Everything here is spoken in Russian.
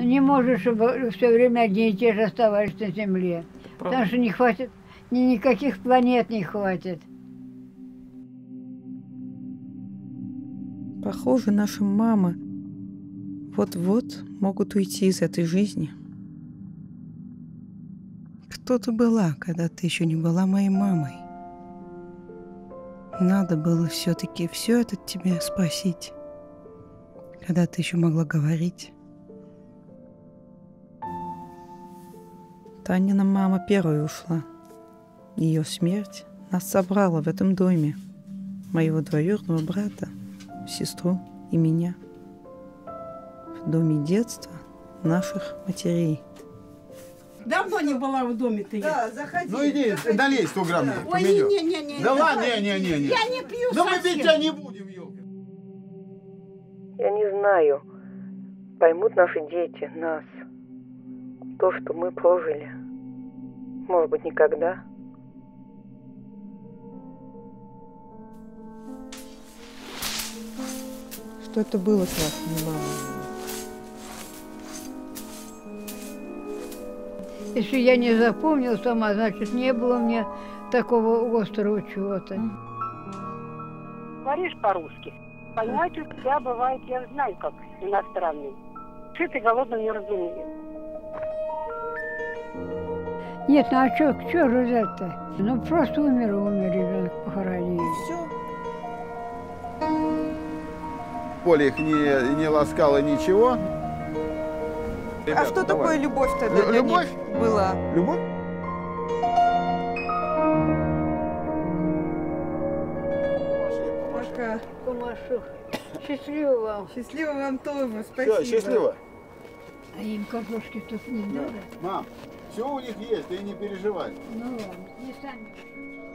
Не можешь, чтобы все время одни и те же оставались на Земле. Правда. Потому что не хватит, никаких планет не хватит. Похоже, наши мамы вот-вот могут уйти из этой жизни. Кто ты была, когда ты еще не была моей мамой? Надо было все-таки все это тебе спросить, когда ты еще могла говорить. Танина мама первой ушла. Ее смерть нас собрала в этом доме. Моего двоюродного брата, сестру и меня. В доме детства наших матерей. Давно не была в доме-то я. Да, заходи. Ну иди, заходи. Долей 100 грамм. Да. Ой, не. Да ладно, не. Я не пью совсем. Да мы пить тебя не будем, елка. Я не знаю, поймут наши дети, нас. То, что мы прожили. Может быть, никогда. Что это было с вашей мамой? Если я не запомнила сама, значит, не было у меня такого острого чего-то. Говоришь по-русски. Понимаешь, у тебя бывает, я знаю, как иностранный. Что ты голодным не разумеешь? Нет, ну а что же взять-то? Ну просто умер, ребенок похоронили. Все. Коля их не ласкала ничего. Ребят, а что давай. Такое любовь тогда для любовь? Них была? Любовь? Машка. Кумашу. Счастливо вам. Счастливо вам тоже, спасибо. Все, счастливо. А им картошки тут не надо. Да. Мам. Все у них есть, ты не переживай. Ну ладно, не сами.